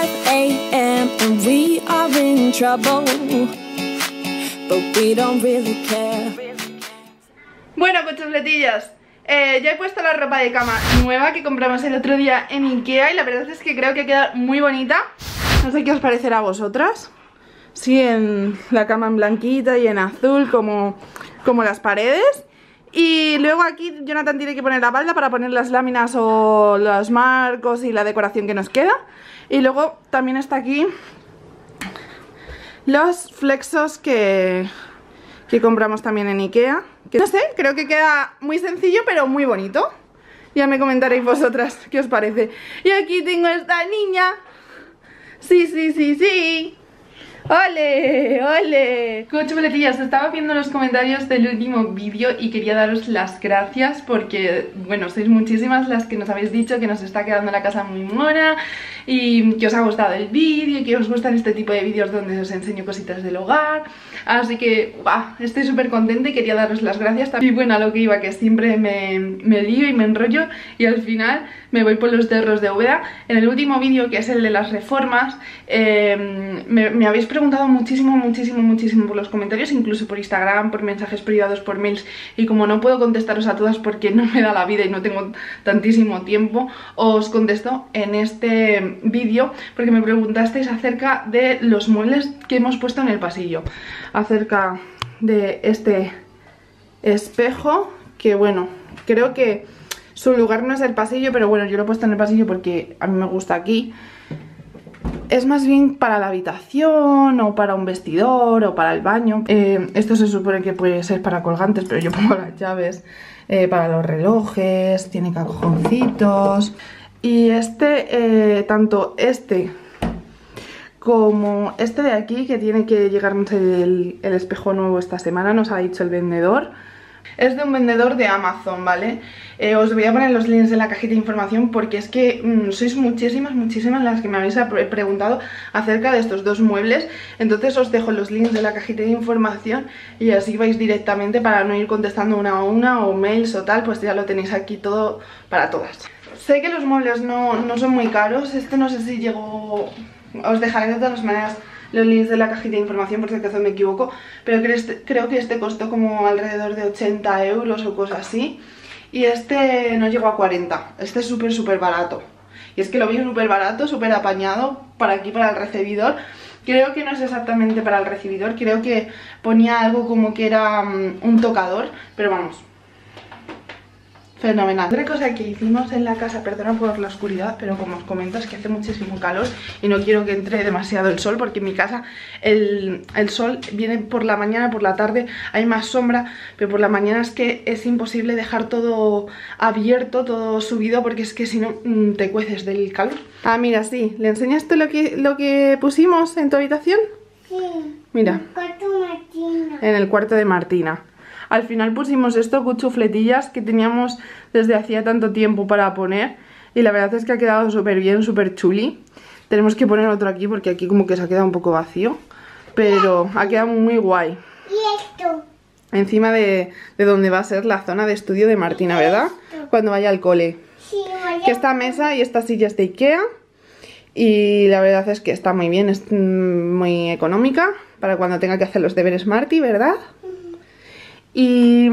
5 AM and we are in trouble, but we don't really care. Bueno, pochofletillas, ya he puesto la ropa de cama nueva que compramos el otro día en Ikea y la verdad es que creo que queda muy bonita. No sé qué os parecerá a vosotras. Sí, en la cama en blanquita y en azul como las paredes. Y luego aquí Jonathan tiene que poner la balda para poner las láminas o los marcos y la decoración que nos queda. Y luego también está aquí los flexos que compramos también en Ikea, que no sé, creo que queda muy sencillo pero muy bonito. Ya me comentaréis vosotras qué os parece. Y aquí tengo a esta niña. Sí, sí, sí, sí. ¡Ole! ¡Ole! Cochofletillas, estaba viendo los comentarios del último vídeo y quería daros las gracias porque, bueno, sois muchísimas las que nos habéis dicho que nos está quedando la casa muy mona y que os ha gustado el vídeo y que os gustan este tipo de vídeos donde os enseño cositas del hogar. Así que, ¡guau! Estoy súper contenta y quería daros las gracias. Y bueno, a lo que iba, que siempre me lío y me enrollo y al final me voy por los cerros de Úbeda. En el último vídeo, que es el de las reformas, me habéis preguntado muchísimo por los comentarios, incluso por Instagram, por mensajes privados, por mails, y como no puedo contestaros a todas porque no me da la vida y no tengo tantísimo tiempo, os contesto en este vídeo porque me preguntasteis acerca de los muebles que hemos puesto en el pasillo, acerca de este espejo, que bueno, creo que su lugar no es el pasillo, pero bueno, yo lo he puesto en el pasillo porque a mí me gusta aquí. Es más bien para la habitación o para un vestidor o para el baño. Esto se supone que puede ser para colgantes, pero yo pongo las llaves. Para los relojes, tiene cajoncitos. Y tanto este como este de aquí, que tiene que llegarnos el espejo nuevo esta semana, nos ha dicho el vendedor. Es de un vendedor de Amazon, ¿vale? Os voy a poner los links en la cajita de información porque es que sois muchísimas las que me habéis preguntado acerca de estos dos muebles. Entonces os dejo los links de la cajita de información y así vais directamente para no ir contestando una a una o mails o tal, pues ya lo tenéis aquí todo para todas. Sé que los muebles no son muy caros, este no sé si llegó... Os dejaré de todas maneras los links de la cajita de información por si acaso me equivoco, pero creo que este costó como alrededor de 80 € o cosas así, y este no llegó a 40. Este es súper barato, y es que lo vi súper barato, súper apañado para aquí, para el recibidor. Creo que no es exactamente para el recibidor, creo que ponía algo como que era un tocador, pero vamos, fenomenal. Otra cosa que hicimos en la casa, perdona por la oscuridad, pero como os comento es que hace muchísimo calor y no quiero que entre demasiado el sol, porque en mi casa el sol viene por la mañana, por la tarde hay más sombra, pero por la mañana es que es imposible dejar todo abierto, todo subido, porque es que si no te cueces del calor. Ah, mira, sí, ¿le enseñas tú lo que pusimos en tu habitación? Sí. Mira. En el cuarto de Martina. Al final pusimos esto, cuchufletillas, que teníamos desde hacía tanto tiempo para poner. Y la verdad es que ha quedado súper bien, súper chuli. Tenemos que poner otro aquí porque aquí como que se ha quedado un poco vacío. Pero ha quedado muy guay. ¿Y esto? Encima de donde va a ser la zona de estudio de Martina, ¿verdad? Cuando vaya al cole. Sí, vaya. Que esta mesa y esta silla es de Ikea. Y la verdad es que está muy bien, es muy económica para cuando tenga que hacer los deberes Marty, ¿verdad? Y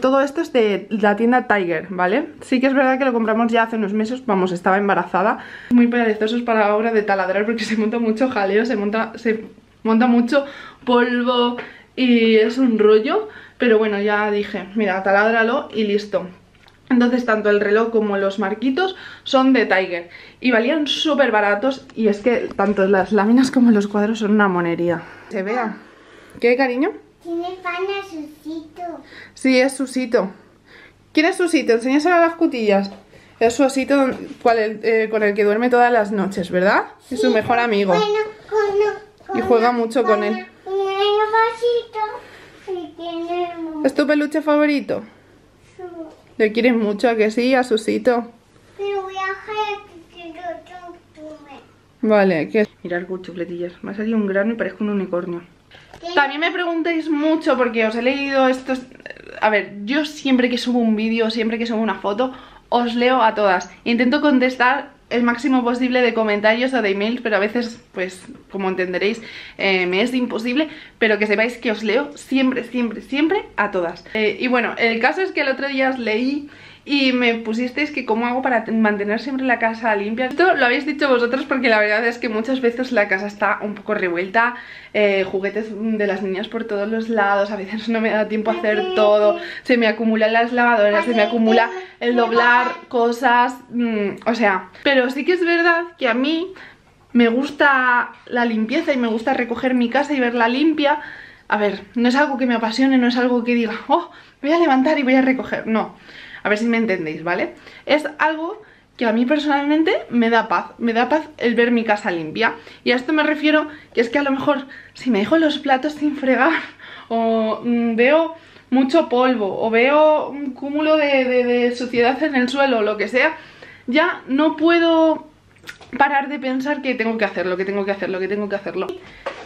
todo esto es de la tienda Tiger, ¿vale? Sí que es verdad que lo compramos ya hace unos meses, vamos, estaba embarazada. Muy perezosos para la hora de taladrar porque se monta mucho jaleo, se monta mucho polvo y es un rollo. Pero bueno, ya dije, mira, taládralo y listo. Entonces tanto el reloj como los marquitos son de Tiger y valían súper baratos, y es que tanto las láminas como los cuadros son una monería. Se vea. ¿Qué, cariño? Tiene pan a Susito. Sí, es Susito. ¿Quién es Susito? Enséñaselo a las cutillas. Es su osito con el que duerme todas las noches, ¿verdad? Sí, es su mejor amigo. Bueno, y juega mucho con él. ¿Es tu peluche favorito? Sí. ¿Le quieres mucho, a que sí, a Susito? Pero voy a dejar que quiero que vale, que... Mirad, cuchufletillas. Me ha salido un grano y parezco un unicornio. También me preguntáis mucho porque os he leído estos... A ver, yo siempre que subo un vídeo, siempre que subo una foto, os leo a todas. Intento contestar el máximo posible de comentarios o de emails, pero a veces, pues, como entenderéis, me es imposible, pero que sepáis que os leo siempre, siempre, siempre a todas. Y bueno, el caso es que el otro día os leí y me pusisteis que cómo hago para mantener siempre la casa limpia. Esto lo habéis dicho vosotros porque la verdad es que muchas veces la casa está un poco revuelta, juguetes de las niñas por todos los lados, a veces no me da tiempo a hacer todo, se me acumulan las lavadoras, se me acumula el doblar cosas, o sea, pero sí que es verdad que a mí me gusta la limpieza y me gusta recoger mi casa y verla limpia. A ver, no es algo que me apasione, no es algo que diga, oh, voy a levantar y voy a recoger, no. A ver si me entendéis, ¿vale? Es algo que a mí personalmente me da paz el ver mi casa limpia. Y a esto me refiero, que es que a lo mejor si me dejo los platos sin fregar, o veo mucho polvo, o veo un cúmulo de suciedad en el suelo, o lo que sea, ya no puedo parar de pensar que tengo que hacerlo, que tengo que hacerlo, que tengo que hacerlo.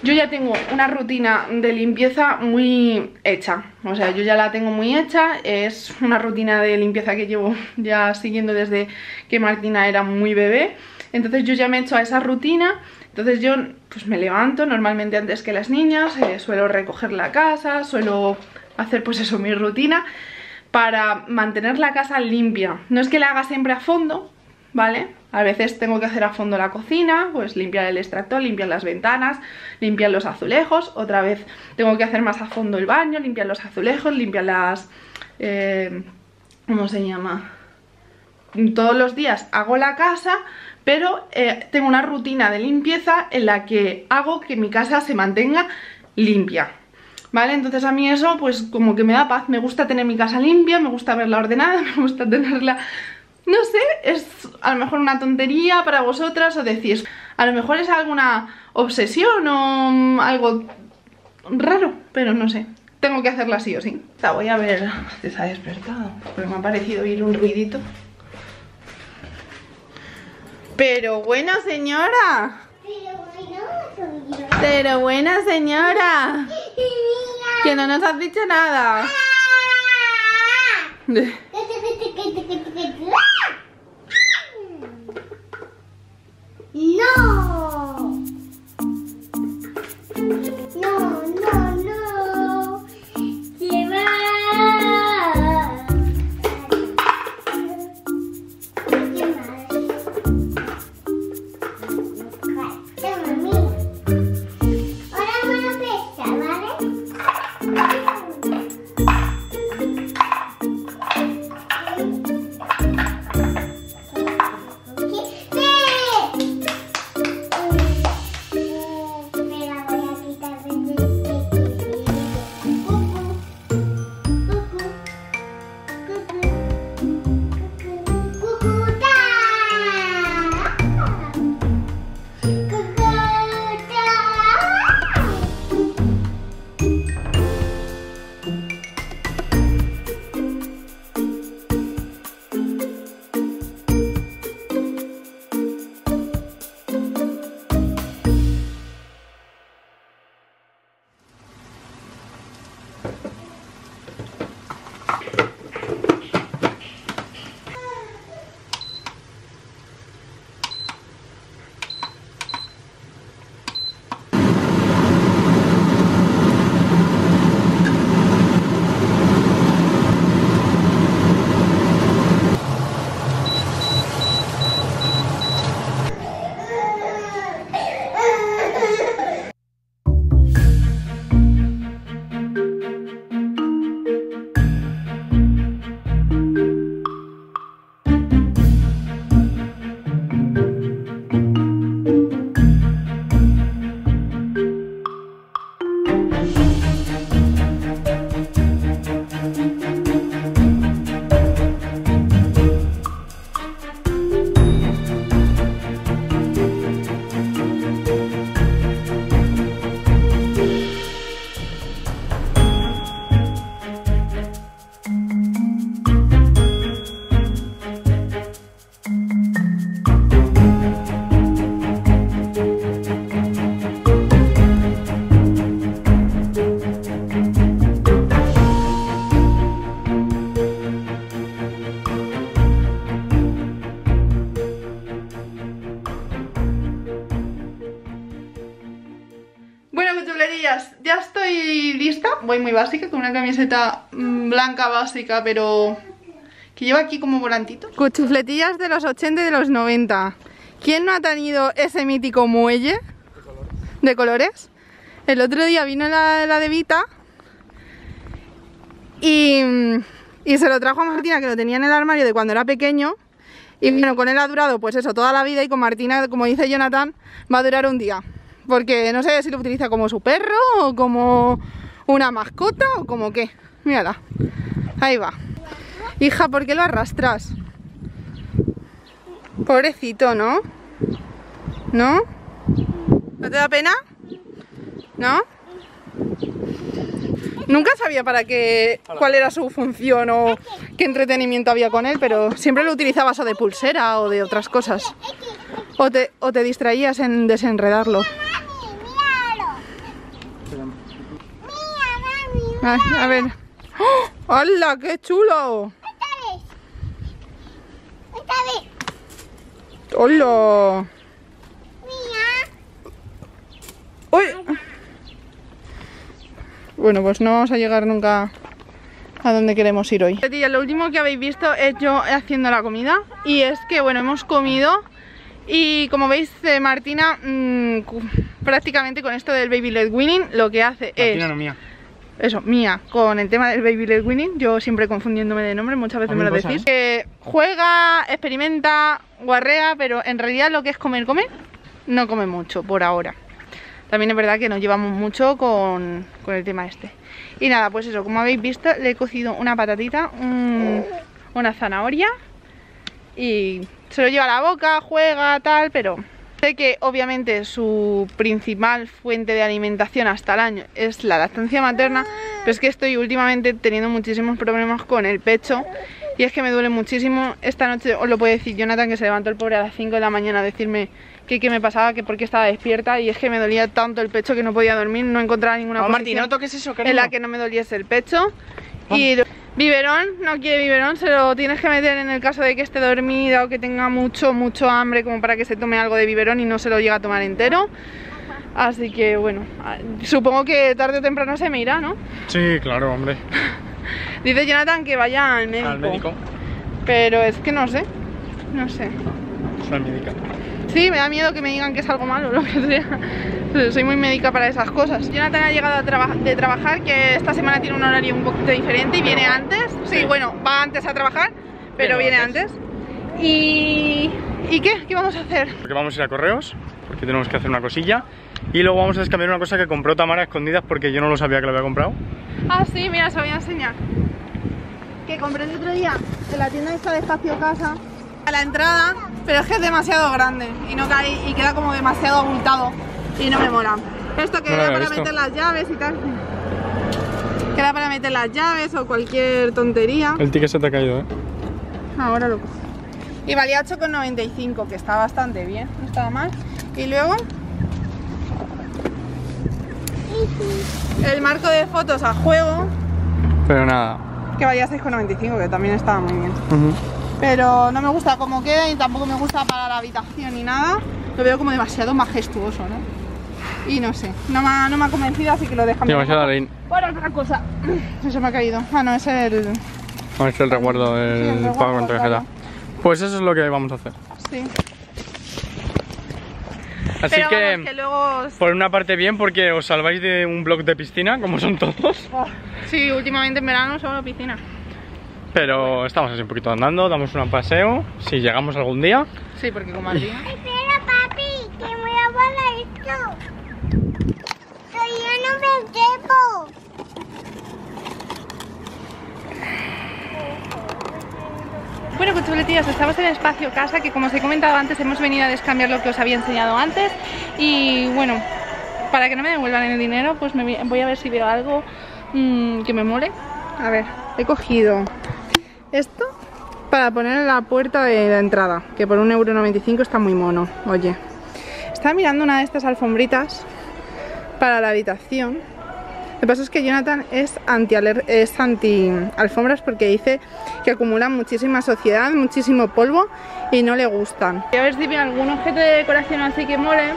Yo ya tengo una rutina de limpieza muy hecha, o sea, yo ya la tengo muy hecha, es una rutina de limpieza que llevo ya siguiendo desde que Martina era muy bebé, entonces yo ya me he hecho a esa rutina. Entonces yo pues me levanto normalmente antes que las niñas, suelo recoger la casa, suelo hacer pues eso, mi rutina para mantener la casa limpia. No es que la haga siempre a fondo, ¿vale? A veces tengo que hacer a fondo la cocina, pues limpiar el extractor, limpiar las ventanas, limpiar los azulejos. Otra vez tengo que hacer más a fondo el baño, limpiar los azulejos, limpiar las... ¿cómo se llama? Todos los días hago la casa, pero tengo una rutina de limpieza en la que hago que mi casa se mantenga limpia, ¿vale? Entonces a mí eso pues como que me da paz, me gusta tener mi casa limpia, me gusta verla ordenada, me gusta tenerla... No sé, es a lo mejor una tontería para vosotras o decís, a lo mejor es alguna obsesión o algo raro, pero no sé, tengo que hacerla sí o sí. La voy a ver, se ha despertado, porque me ha parecido oír un ruidito. Pero bueno, señora. Pero buena señora. Que no nos has dicho nada. No. No, no, no. Se va. Qué mal. Toma, mira. Ahora me lo pesa, ¿vale? chicas, ya estoy lista. Voy muy básica, con una camiseta blanca básica, pero que lleva aquí como volantitos. Cuchufletillas de los 80 y de los 90. ¿Quién no ha tenido ese mítico muelle de colores? El otro día vino la de Vita y se lo trajo a Martina, que lo tenía en el armario de cuando era pequeño. Y bueno, con él ha durado pues eso, toda la vida, y con Martina, como dice Jonathan, va a durar un día. Porque no sé si lo utiliza como su perro o como una mascota o como qué. Mírala, ahí va. Hija, ¿por qué lo arrastras? Pobrecito, ¿no? ¿No? ¿No te da pena? ¿No? Nunca sabía para qué, cuál era su función o qué entretenimiento había con él, pero siempre lo utilizabas o de pulsera o de otras cosas. O te distraías en desenredarlo. Ay, a ver. ¡Oh! ¡Hala, qué chulo! ¡Hola! ¡Uy! Bueno, pues no vamos a llegar nunca a donde queremos ir hoy. Lo último que habéis visto es yo haciendo la comida. Y es que, bueno, hemos comido. Y como veis, Martina prácticamente con esto del baby led weaning lo que hace es... Martina, no, Mía. Eso, Mía, con el tema del baby led weaning, yo siempre confundiéndome de nombre, muchas veces me lo decís, que juega, experimenta, guarrea, pero en realidad lo que es comer, comer, no come mucho por ahora. También es verdad que nos llevamos mucho con el tema este. Y nada, pues eso, como habéis visto, le he cocido una patatita, una zanahoria, y se lo lleva a la boca, juega, tal, pero sé que obviamente su principal fuente de alimentación hasta el año es la lactancia materna, pero es que estoy últimamente teniendo muchísimos problemas con el pecho y es que me duele muchísimo. Esta noche os lo puede decir Jonathan, que se levantó el pobre a las 5 de la mañana a decirme que me pasaba, que por qué estaba despierta, y es que me dolía tanto el pecho que no podía dormir, no encontraba ninguna posición, Martín, no toques eso, cariño, en la que no me doliese el pecho. Y biberón, no quiere biberón, se lo tienes que meter en el caso de que esté dormida o que tenga mucho hambre, como para que se tome algo de biberón y no se lo llega a tomar entero. Así que bueno, supongo que tarde o temprano se me irá, ¿no? Sí, claro, hombre. Dice Jonathan que vaya al médico. ¿Al médico? Pero es que no sé, no sé. Soy médica. Sí, me da miedo que me digan que es algo malo, lo que sea. Soy muy médica para esas cosas. Jonathan ha llegado de trabajar, que esta semana tiene un horario un poquito diferente y viene antes. Sí, bueno, va antes a trabajar, pero viene antes. ¿Y qué? ¿Qué vamos a hacer? Porque vamos a ir a correos, porque tenemos que hacer una cosilla. Y luego vamos a descambiar una cosa que compró Tamara a escondidas porque yo no lo sabía que lo había comprado. Ah, sí, mira, os voy a enseñar. Que compré el otro día en la tienda esta de Espacio Casa. A la entrada, pero es que es demasiado grande y no cae y queda como demasiado abultado y no me mola. Esto que era para meter las llaves y tal. Que era para meter las llaves o cualquier tontería. El ticket se te ha caído, ¿eh? Ahora lo cojo. Y valía 8,95, que está bastante bien, no estaba mal. Y luego el marco de fotos a juego. Pero nada. Que valía 6,95, que también estaba muy bien. Pero no me gusta cómo queda y tampoco me gusta para la habitación ni nada. Lo veo como demasiado majestuoso, ¿no? Y no sé, no me ha convencido, así que lo dejamos. Demasiado leín. Por otra cosa. Eso me ha caído. Ah, no, es el... No, es el recuerdo del sí, pago con tarjeta. Claro. Pues eso es lo que vamos a hacer. Sí. Así pero que, bueno, que luego... por una parte bien, porque os salváis de un blog de piscina, como son todos. Oh, sí, últimamente en verano solo piscina. Pero estamos así un poquito andando, damos un paseo, si llegamos algún día. Sí, porque como al día... Espera, papi, que me voy a volar esto. Que yo no me llevo. Bueno, cuchuletillas, estamos en el Espacio Casa, que como os he comentado antes, hemos venido a descambiar lo que os había enseñado antes. Y bueno, para que no me devuelvan el dinero, pues me voy a ver si veo algo que me mole. A ver, he cogido... esto para poner en la puerta de la entrada, que por 1,95 € está muy mono. Oye, estaba mirando una de estas alfombritas para la habitación. Lo que pasa es que Jonathan es anti alfombras porque dice que acumulan muchísima suciedad, muchísimo polvo y no le gustan. A ver si tiene algún objeto de decoración así que mole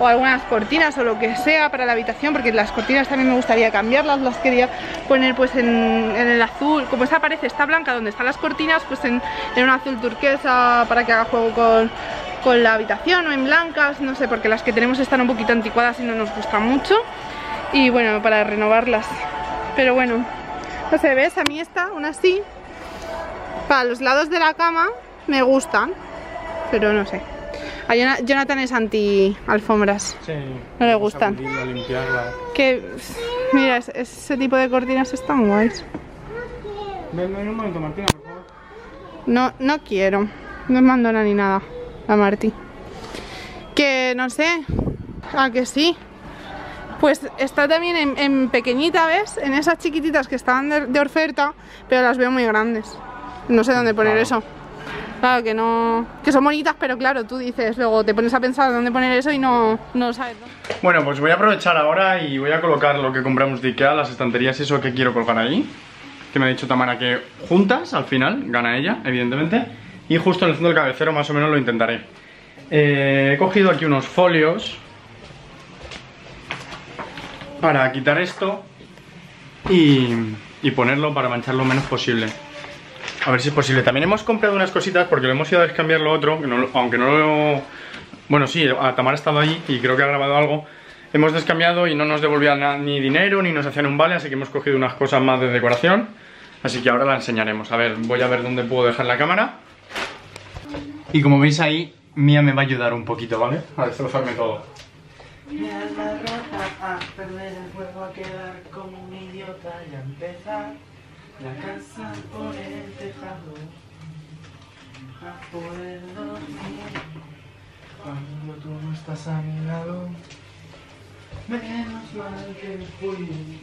o algunas cortinas o lo que sea para la habitación, porque las cortinas también me gustaría cambiarlas, las quería poner pues en el azul, como esta pared está blanca donde están las cortinas, pues en un azul turquesa para que haga juego con la habitación, o en blancas, no sé, porque las que tenemos están un poquito anticuadas y no nos gustan mucho, y bueno, para renovarlas. Pero bueno, no sé, ¿ves? A mí esta, una así, para los lados de la cama me gustan, pero no sé. A Jonathan es anti alfombras, sí, no le gustan. Que mira, ese tipo de cortinas están guays. Ven un momento, Martina, por favor. No, no quiero, no abandona ni nada a Martí. Que no sé, a que sí. Pues está también en pequeñita, ¿ves? En esas chiquititas que estaban de oferta, pero las veo muy grandes. No sé dónde poner eso. Claro que no. Que son bonitas, pero claro, tú dices, luego te pones a pensar dónde poner eso y no sabes, ¿no? Bueno, pues voy a aprovechar ahora y voy a colocar lo que compramos de Ikea, las estanterías, eso que quiero colgar ahí. Que me ha dicho Tamara que juntas, al final, gana ella, evidentemente. Y justo en el centro del cabecero más o menos lo intentaré. He cogido aquí unos folios para quitar esto y ponerlo para manchar lo menos posible. A ver si es posible. También hemos comprado unas cositas porque lo hemos ido a descambiar lo otro, aunque no lo... Bueno, sí, Tamara estaba allí y creo que ha grabado algo. Hemos descambiado y no nos devolvían ni dinero ni nos hacían un vale, así que hemos cogido unas cosas más de decoración. Así que ahora la enseñaremos. A ver, voy a ver dónde puedo dejar la cámara. Y como veis ahí, Mia me va a ayudar un poquito, ¿vale? A destrozarme todo. Mi alma rota, a perder el juego, a quedar como un idiota y a empezar. La casa por el tejado, a poder dormir. Cuando tú no estás a mi lado, menos mal que fui.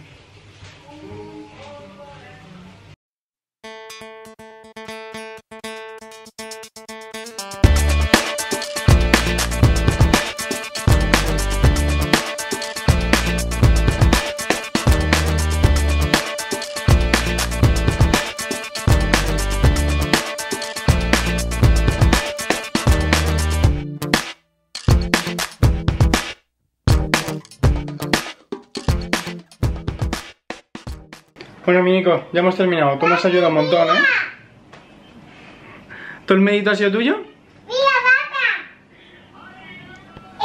Bueno, mi Nico, ya hemos terminado. Tú me has ayudado un montón, ¿eh? ¿Todo el medito ha sido tuyo? ¡Mira, papá!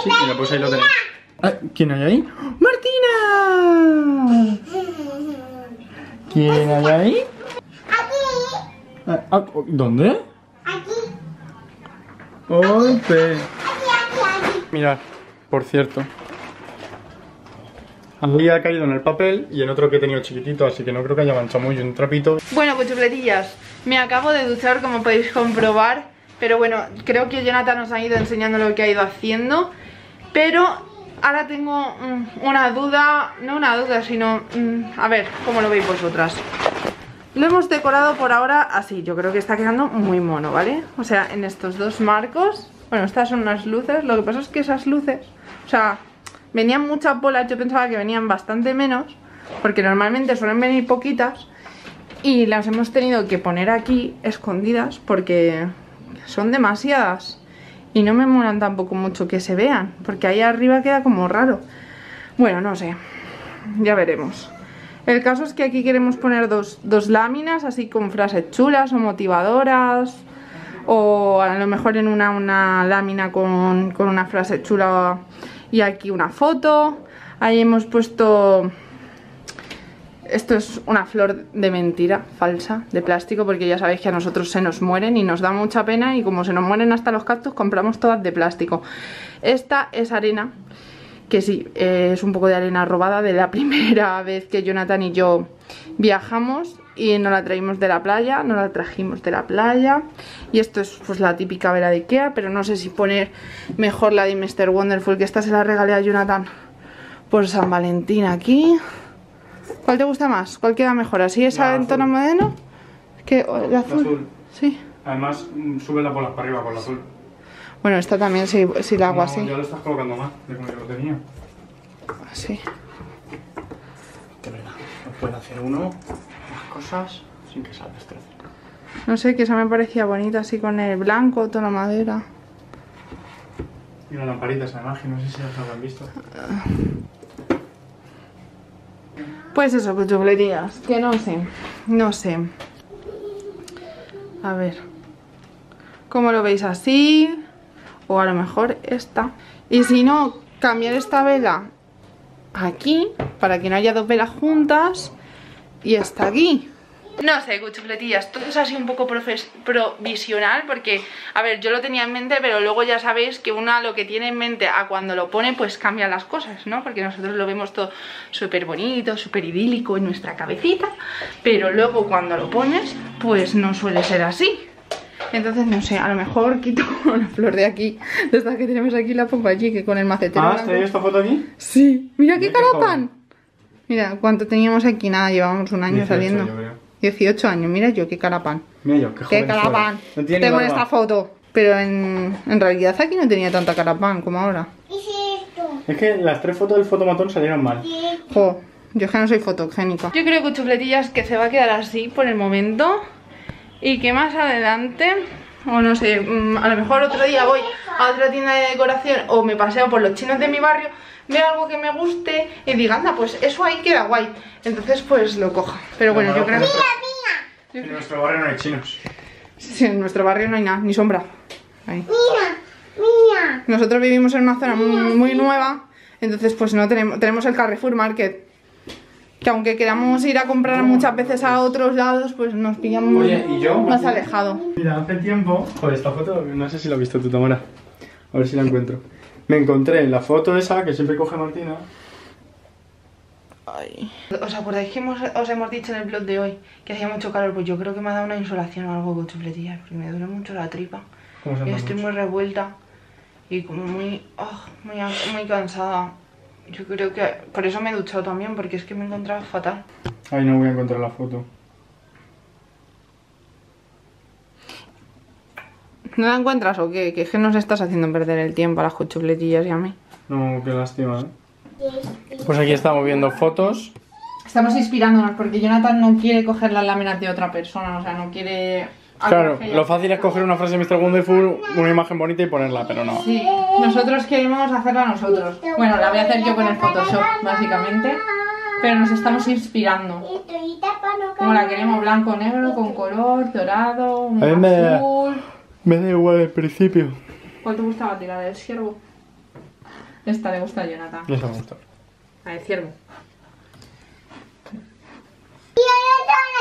Sí, mira, pues ahí lo tenéis. Ah, ¿quién hay ahí? ¡Martina! ¿Quién hay ahí? Aquí. ¿Dónde? Aquí. ¡Golpe! Aquí. Mirad, por cierto. Aquí ha caído en el papel y en otro que he tenido chiquitito, así que no creo que haya manchado muy un trapito. Bueno, pues chupletillas, me acabo de duchar, como podéis comprobar. Pero bueno, creo que Jonathan nos ha ido enseñando lo que ha ido haciendo. Pero ahora tengo una duda, no una duda, sino... a ver, ¿cómo lo veis vosotras? Lo hemos decorado por ahora así, yo creo que está quedando muy mono, ¿vale? O sea, en estos dos marcos. Bueno, estas son unas luces, lo que pasa es que esas luces, o sea... venían muchas bolas, yo pensaba que venían bastante menos, porque normalmente suelen venir poquitas, y las hemos tenido que poner aquí escondidas porque son demasiadas y no me molan tampoco mucho que se vean, porque ahí arriba queda como raro. Bueno, no sé, ya veremos. El caso es que aquí queremos poner dos láminas así con frases chulas o motivadoras, o a lo mejor en una lámina con una frase chula. Y aquí una foto. Ahí hemos puesto... esto es una flor de mentira, falsa, de plástico, porque ya sabéis que a nosotros se nos mueren y nos da mucha pena, y como se nos mueren hasta los cactus, compramos todas de plástico. Esta es arena, que sí, es un poco de arena robada de la primera vez que Jonathan y yo viajamos, y no la trajimos de la playa. Y esto es pues la típica vela de Ikea, pero no sé si poner mejor la de Mr. Wonderful, que esta se la regalé a Jonathan por San Valentín aquí. ¿Cuál te gusta más? ¿Cuál queda mejor? ¿Así esa en tono moderno? ¿Qué? ¿La azul? La azul. Sí. Además sube las bolas para arriba con la azul. Bueno, esta también si la hago así. Ya lo estás colocando más de como yo lo tenía. Así. De verdad, nos puede hacer uno... cosas sin que sea destreza. No sé, que esa me parecía bonita así con el blanco, tono madera. Y unas lamparitas además, que no sé si las habrán visto. Pues eso, pues chuflerías, que no sé, no sé. A ver, ¿cómo lo veis así? O a lo mejor esta. Y si no, cambiar esta vela aquí, para que no haya dos velas juntas. Y está aquí. No sé, cuchufletillas, todo es así un poco provisional, porque, a ver, yo lo tenía en mente, pero luego ya sabéis que una lo que tiene en mente a cuando lo pone, pues cambian las cosas, ¿no? Porque nosotros lo vemos todo súper bonito, súper idílico en nuestra cabecita, pero luego cuando lo pones, pues no suele ser así. Entonces, no sé, a lo mejor quito una flor de aquí, de esta que tenemos aquí, la pongo allí, que con el macetero. Ah, ¿está esta foto aquí? Sí, mira qué carapán. Mira, cuánto teníamos aquí, nada, llevamos un año 18, saliendo. Yo creo. 18 años, mira yo qué carapán. Mira yo, qué joven. Qué carapán. No tengo en esta foto. Pero en realidad aquí no tenía tanta carapán como ahora. Es que las tres fotos del fotomatón salieron mal. Jo, yo es que no soy fotogénica. Yo creo que chufletillas que se va a quedar así por el momento. Y que más adelante, o no sé, a lo mejor otro día voy a otra tienda de decoración o me paseo por los chinos de mi barrio, veo algo que me guste y diga, anda, pues eso ahí queda guay. Entonces pues lo coja. Pero bueno, yo creo que... En nuestro barrio no hay chinos. Sí, en nuestro barrio no hay nada, ni sombra. Ahí. Mira, mira. Nosotros vivimos en una zona muy nueva, entonces pues no tenemos el Carrefour Market. Que aunque queramos ir a comprar muchas veces a otros lados, pues nos pillamos más alejado. Mira, hace tiempo, joder, esta foto, no sé si la has visto tú, Tamara. A ver si la encuentro. Me encontré en la foto esa que siempre coge Martina. Ay. ¿Os acordáis que os hemos dicho en el vlog de hoy que hacía mucho calor? Pues yo creo que me ha dado una insolación o algo con chufletillas, porque me duele mucho la tripa. Y estoy muy revuelta y como muy cansada. Yo creo que por eso me he duchado también, porque es que me he encontrado fatal. Ay, no voy a encontrar la foto. ¿No la encuentras o qué? Que es que nos estás haciendo perder el tiempo a las cuchufletillas y a mí. No, qué lástima, ¿eh? Pues aquí estamos viendo fotos. Estamos inspirándonos porque Jonathan no quiere coger las láminas de otra persona, o sea, no quiere... Claro, lo fácil es coger una frase de Mr. Wonderful, una imagen bonita y ponerla, pero no. Sí, nosotros queremos hacerla nosotros. Bueno, la voy a hacer yo con el Photoshop, básicamente. Pero nos estamos inspirando. Como la queremos blanco, negro, con color, dorado, un azul... Me da igual el principio. ¿Cuál te gustaba? ¿La del ciervo? Esta le gusta a Jonathan. Esta me gusta. La del ciervo.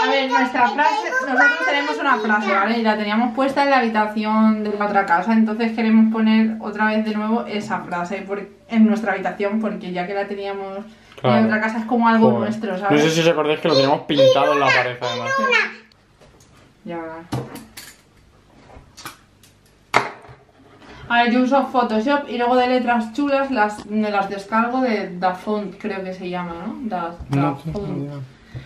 A ver, nuestra frase, nosotros tenemos una frase, ¿vale? Y la teníamos puesta en la habitación de la otra casa, entonces queremos poner otra vez de nuevo esa frase en nuestra habitación, porque ya que la teníamos en la otra casa es como algo nuestro, ¿sabes? No sé si os acordáis que lo teníamos pintado en la pared, además. Ya va. A ver, yo uso Photoshop y luego de letras chulas me las descargo de DaFont, creo que se llama, ¿no? DaFont.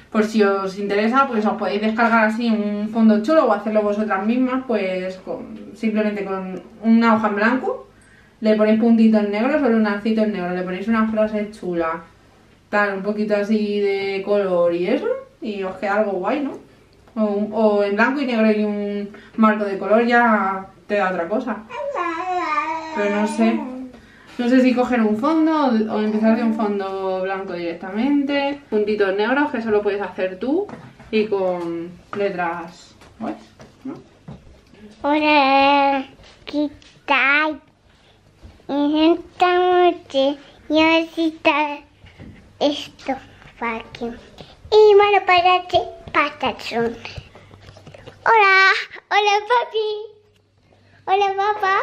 Por si os interesa, pues os podéis descargar así un fondo chulo o hacerlo vosotras mismas, pues simplemente con una hoja en blanco, le ponéis puntitos negros o lunancitos negros, le ponéis una frase chula, tal, un poquito así de color y eso, y os queda algo guay, ¿no? O en blanco y negro y un marco de color ya te da otra cosa. Pero no sé si coger un fondo o empezar de un fondo blanco directamente. Puntitos negros, que eso lo puedes hacer tú. Y con letras... ¿Ves? ¿No? Hola, ¿qué tal? Esta noche yo necesito esto para aquí. Y bueno, para son. Hola, hola papi. Hola, papá.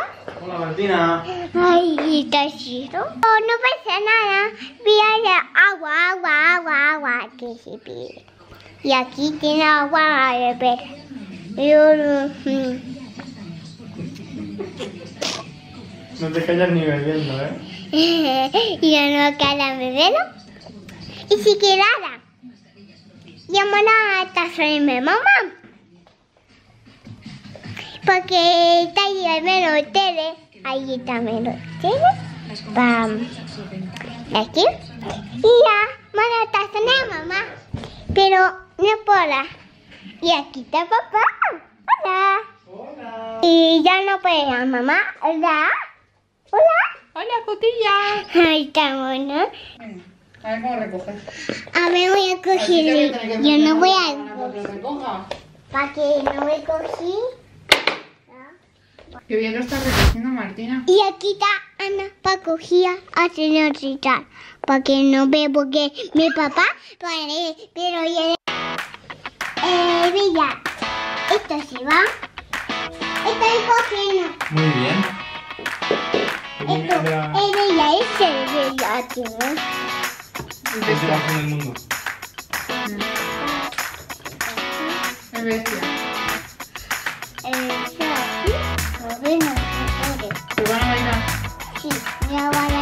Hola, Martina. Ay, ¿estás listo? No, no pasa nada. Mira, agua. Que se pide. Y aquí tiene agua a beber. No te callas ni bebiendo, ¿eh? Yo no callas bebiendo. Y si quedara, llámala a tasarme, mamá. Porque Tiger me lo tele, ahí también lo tele, pam, aquí, y ya, bueno, está sana mamá, pero no pola, y aquí está papá, hola, y ya no puede mamá, hola, Hola. Hola, Cotilla. Ahí está, bueno. A ver cómo recoges. A ver, voy a coger. Yo no voy a... Para que no me cogí. Qué bien lo está recogiendo Martina. Y aquí está Ana para coger a señorita. Para que no ve, porque mi papá pone, pero ya... Mira, esto se va. Estoy cogiendo. Muy bien. Esto es bella, es bella, tío. Es el bajo del mundo. Es bestia. Eso. Lo ven a los mejores. ¿Te van a bailar? Sí, ya van a bailar.